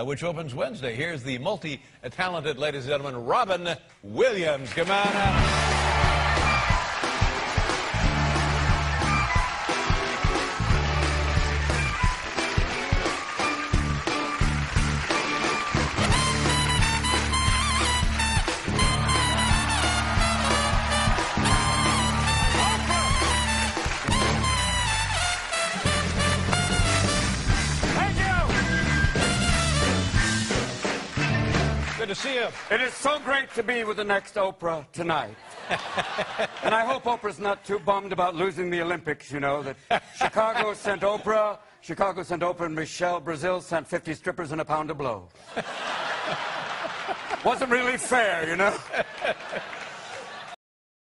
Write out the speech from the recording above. which opens Wednesday. Here's the multi-talented, ladies and gentlemen, Robin Williams. Come on out. Good to see you. It is so great to be with the next Oprah tonight. And I hope Oprah's not too bummed about losing the Olympics, you know, that Chicago sent Oprah, and Michelle, Brazil sent 50 strippers and a pound of blow. Wasn't really fair, you know.